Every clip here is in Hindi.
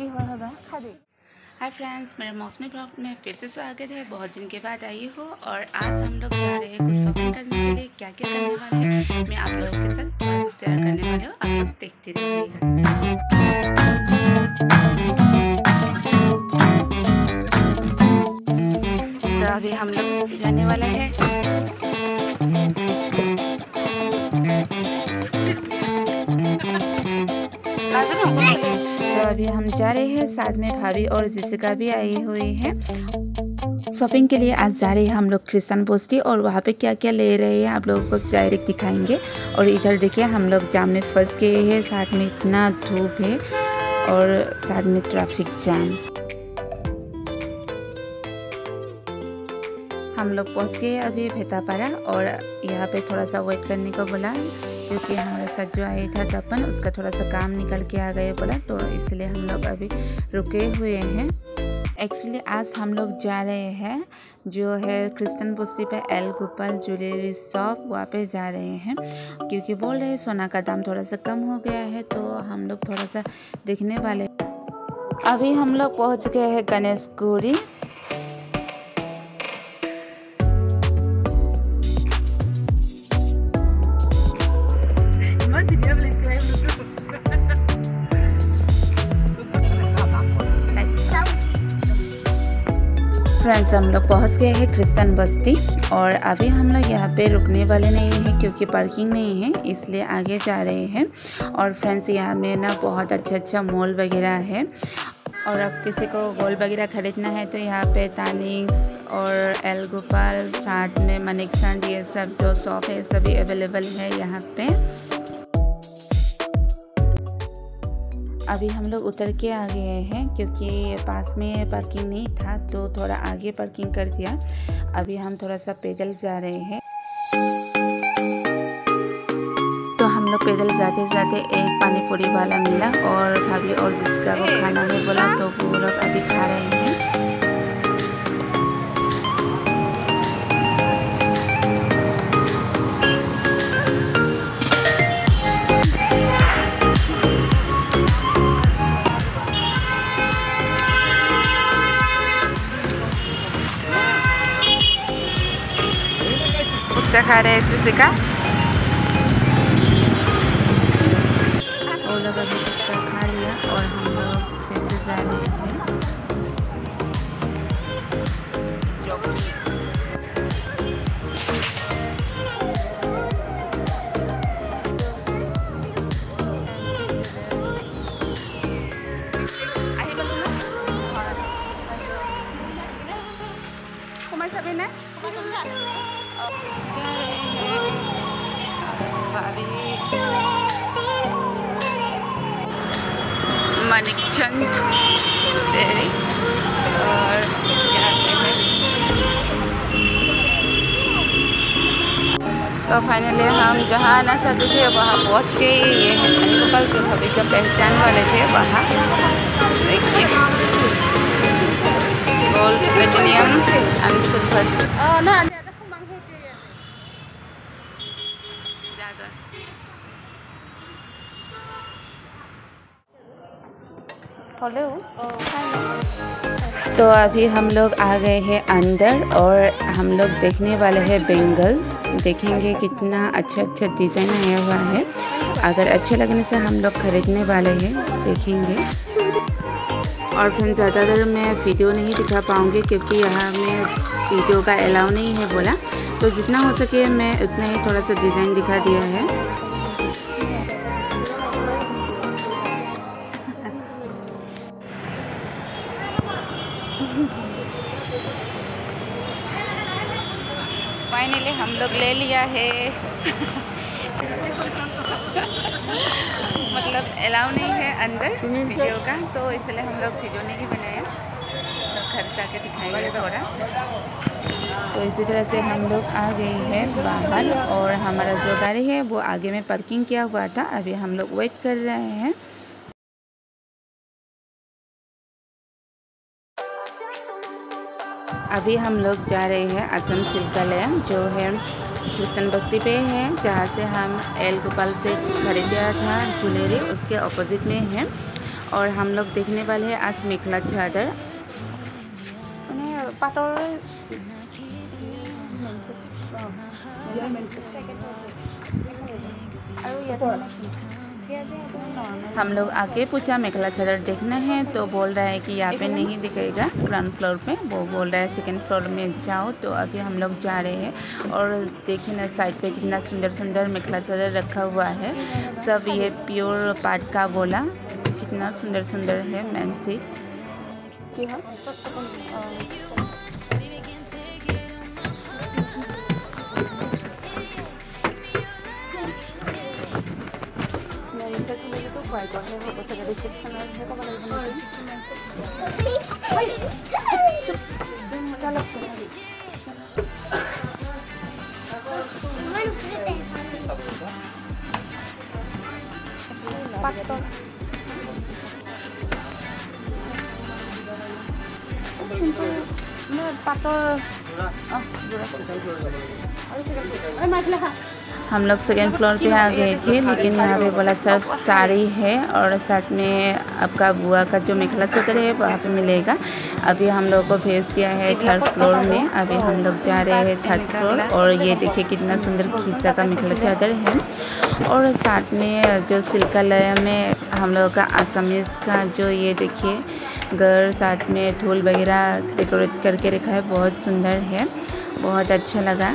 ये हरा खादी। हाय फ्रेंड्स, मेरे मौसमी ब्लॉग में फिर से स्वागत है। बहुत दिन के बाद आई हो और आज हम लोग जा रहे हैं कुछ शॉपिंग करने के लिए। क्या क्या करने वाले हैं मैं आप लोगों के साथ थोड़ा शेयर करने वाली हूँ, आप लोग देखते रहिएगा। तो अभी हम लोग जाने वाला है। तो अभी हम जा रहे हैं, साथ में भाभी और जिसिका भी आई हुई है। शॉपिंग के लिए आज जा रहे हैं हम लोग मुस्कान बस्ती, और वहाँ पे क्या क्या ले रहे हैं आप लोगों को डायरेक्ट दिखाएंगे। और इधर देखिए हम लोग जाम में फंस गए हैं, साथ में इतना धूप है और साथ में ट्रैफिक जाम। हम लोग पहुँच गए अभी भेतापारा, और यहाँ पे थोड़ा सा वेट करने को बोला क्योंकि हमारे साथ जो आया था दपन उसका थोड़ा सा काम निकल के आ गया बोला, तो इसलिए हम लोग अभी रुके हुए हैं। एक्चुअली आज हम लोग जा रहे हैं जो है मुस्कान बस्ती पे एल गोपाल ज्वेलरी शॉप, वहाँ पे जा रहे हैं क्योंकि बोल रहे हैं सोना का दाम थोड़ा सा कम हो गया है, तो हम लोग थोड़ा सा देखने वाले। अभी हम लोग पहुँच गए हैं गणेश गुड़ी। फ्रेंड्स, हम लोग पहुँच गए हैं मुस्कान बस्ती, और अभी हम लोग यहाँ पे रुकने वाले नहीं हैं क्योंकि पार्किंग नहीं है, इसलिए आगे जा रहे हैं। और फ्रेंड्स, यहाँ में ना बहुत अच्छा अच्छा मॉल वगैरह है, और अब किसी को गोल्ड वगैरह खरीदना है तो यहाँ पे तानिष्क और एल गोपाल, साथ में मनिक्स, ये सब जो शॉप है सभी अवेलेबल है यहाँ पे। अभी हम लोग उतर के आ गए हैं क्योंकि पास में पार्किंग नहीं था तो थोड़ा आगे पार्किंग कर दिया। अभी हम थोड़ा सा पैदल जा रहे हैं। तो हम लोग पैदल जाते जाते एक पानीपुरी वाला मिला, और भाभी और जिसका वो खाना है बोला, तो वो लोग अभी खा रहे हैं। उसका खा रहे हैं जिसे का वो लोग अभी उसका खा लिया, और हम लोग फिर से जा रहे हैं। मानिक्स डेरी, और तो फाइनली हम जहाँ आना चाहते थे वहाँ पहुँच के ये है गोपाल जो भाभी का पहचान वाले थे। वहाँ देखिए gold, platinum and silver hello. तो अभी हम लोग आ गए हैं अंदर, और हम लोग देखने वाले हैं बैंगल्स। देखेंगे कितना अच्छा अच्छा डिजाइन आया हुआ है, अगर अच्छे लगने से हम लोग खरीदने वाले हैं, देखेंगे। और फिर ज़्यादातर मैं वीडियो नहीं दिखा पाऊँगी क्योंकि यहाँ में वीडियो का अलाउ नहीं है बोला, तो जितना हो सके मैं उतना ही थोड़ा सा डिज़ाइन दिखा दिया है। फाइनली हम लोग ले लिया है। मतलब अलाउ नहीं है अंदर वीडियो का, तो इसलिए हम लोग वीडियो नहीं बनाया, तो घर जाके दिखाएंगे थोड़ा। तो इसी तरह से हम लोग आ गए हैं बाहर, और हमारा जो गाड़ी है वो आगे में पार्किंग किया हुआ था, अभी हम लोग वेट कर रहे हैं। अभी हम लोग जा रहे हैं असम सिल्कले जो है मुस्कान बस्ती पे है, जहाँ से हम एल गोपाल से खरीदा था ज्वेलरी, उसके ऑपोजिट में है। और हम लोग देखने वाले हैं आज मेखला चादर पाटर हम लोग आके पूछा मेखला चादर देखना है तो बोल रहा है कि यहाँ पे नहीं दिखेगा ग्राउंड फ्लोर पे। वो बोल रहा है सेकेंड फ्लोर में जाओ, तो आगे हम लोग जा रहे हैं। और देखिए ना साइड पे कितना सुंदर सुंदर मेखला चादर रखा हुआ है, सब ये प्योर पाट का बोला, कितना सुंदर सुंदर है। मैन से हम लोग सेकेंड फ्लोर पे आ गए थे, लेकिन यहाँ पे बोला सिर्फ साड़ी है और साथ में आपका बुआ का जो मेखला चादर है वहाँ पे मिलेगा। अभी हम लोगों को भेज दिया है थर्ड फ्लोर में, अभी हम लोग जा रहे हैं थर्ड फ्लोर। और ये देखिए कितना सुंदर खीसा का मेखला चादर है। और साथ में जो सिल्कल में हम लोगों का आसामीज का जो ये देखिए घर साथ में धूल वगैरह डेकोरेट करके रखा है, बहुत सुंदर है, बहुत अच्छा लगा।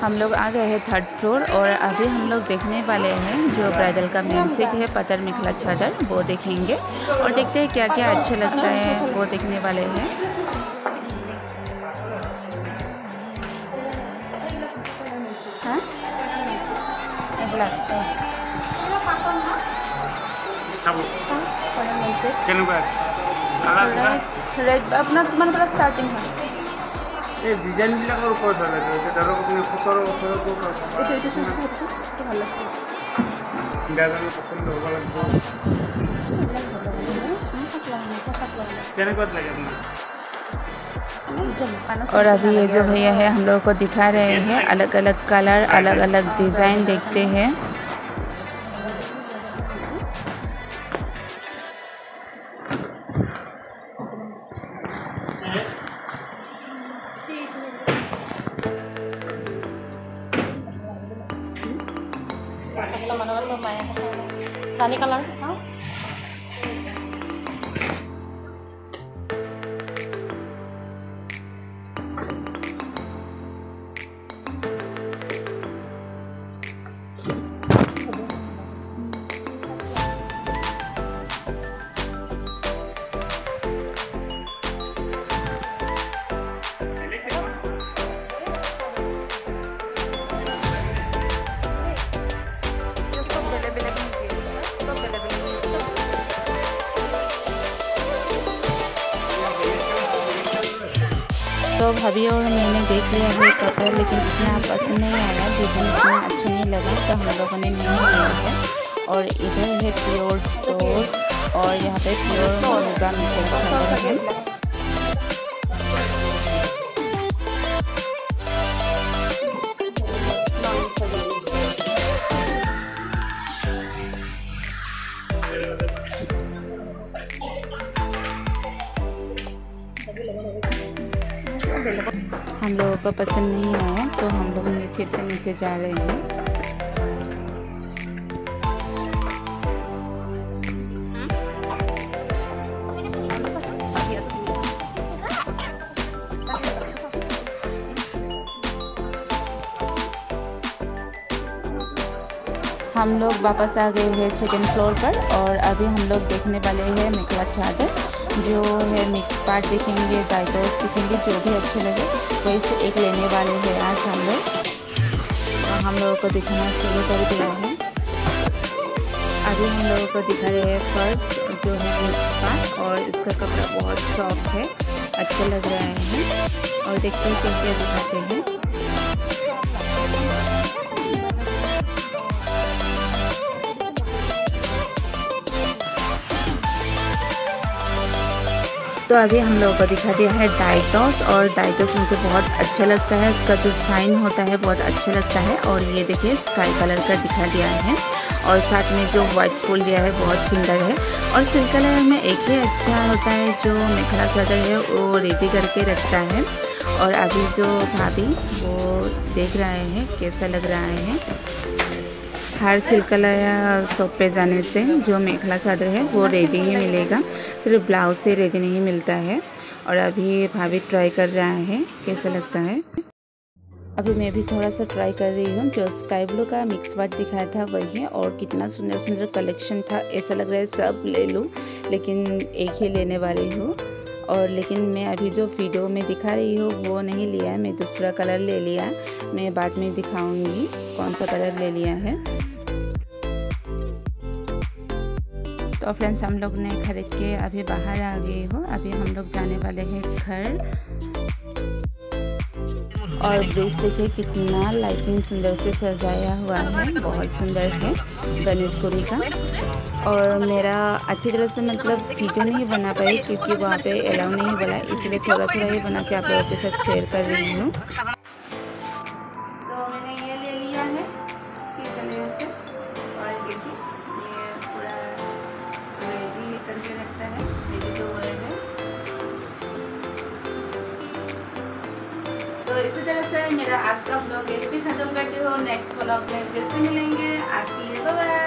हम लोग आ गए हैं थर्ड फ्लोर और अभी हम लोग देखने वाले हैं जो ब्राइडल का मेन सिल्क है पातर मेखला चादर, वो देखेंगे और देखते हैं क्या क्या अच्छा लगता है, वो देखने वाले हैं। अपना मन बड़ा स्टार्टिंग है ये डिजाइन बिला कर ऊपर चला गया तो डरो अपने ऊपर ऊपर को ये तो सुंदर है, तो ভাল লাগছে गाना में पसंद होगा लगभग क्या बात लगे अपने। और अभी ये जो भैया है हम लोगों को दिखा रहे हैं अलग अलग कलर अलग अलग डिजाइन देखते हैं। रानी कलर हाँ तो भाभी और मैंने देख लिया है कपड़ा, लेकिन इतना पसंद नहीं आया, डिजाइन इतना अच्छा नहीं लगा, तो हम लोगों ने नहीं लिया है। और इधर है प्योर टोस और यहाँ पे प्योर मुर्गा मिलता है। हम लोगों को पसंद नहीं आया तो हम लोग फिर से नीचे जा रहे हैं। हम लोग वापस आ गए हैं सेकेंड फ्लोर पर और अभी हम लोग देखने वाले हैं मेखला चादर जो है मिक्स पार्ट देखेंगे, डाइटोस देखेंगे, जो भी अच्छे लगे वही से एक लेने वाले हैं आज हम लोग। और हम लोगों को दिखाना शुरू कर दिया है। अभी हम लोगों को दिखा रहे हैं फर्स्ट जो है मिक्स पार्ट और इसका कपड़ा बहुत सॉफ्ट है, अच्छा लग रहा है। और देखते हैं कैसे दिखाते हैं। तो अभी हम लोगों को दिखा दिया है डाइटोस और डाइटोस मुझे बहुत अच्छा लगता है, इसका जो साइन होता है बहुत अच्छा लगता है। और ये देखिए स्काई कलर का दिखा दिया है और साथ में जो व्हाइट फूल दिया है बहुत सुंदर है। और सिल्क कलर में एक ही अच्छा होता है जो मेखला चादर है वो रेडी करके रखता है। और अभी जो भाभी वो देख रहे हैं कैसा लग रहा है हर सिल्क कलर या शॉप पे जाने से जो मेखला चादर है वो रेडी ही मिलेगा, सिर्फ ब्लाउज से रेडी नहीं मिलता है। और अभी भाभी ट्राई कर रहा है कैसा लगता है। अभी मैं भी थोड़ा सा ट्राई कर रही हूँ, जो स्काई ब्लू का मिक्स पार्ट दिखाया था वही है। और कितना सुंदर सुंदर कलेक्शन था, ऐसा लग रहा है सब ले लूँ लेकिन एक ही लेने वाली हूँ। और लेकिन मैं अभी जो वीडियो में दिखा रही हूँ वो नहीं लिया है, मैं दूसरा कलर ले लिया। मैं बाद में दिखाऊंगी कौन सा कलर ले लिया है। तो फ्रेंड्स हम लोग ने खरीद के अभी बाहर आ गए हो, अभी हम लोग जाने वाले हैं घर। और ब्रिज देखिए कितना लाइटिंग सुंदर से सजाया हुआ है, बहुत सुंदर है गणेश गुड़ी का। और मेरा अच्छी तरह से मतलब वीडियो नहीं बना पाई क्योंकि वहाँ पे अलाउ नहीं बना, इसलिए थोड़ा थोड़ा ही बना के आप लोगों के साथ शेयर कर रही हूँ। तो मैंने ये ले लिया है सीधा से, और देखिए ये पूरा रेडी करके रखता है, रेडी तो वर्ड है। तो इसी तरह से मेरा आज का ब्लॉग यहीं पे खत्म करती हूँ, नेक्स्ट ब्लॉग में फिर से मिलेंगे। आज के लिए बाय बाय।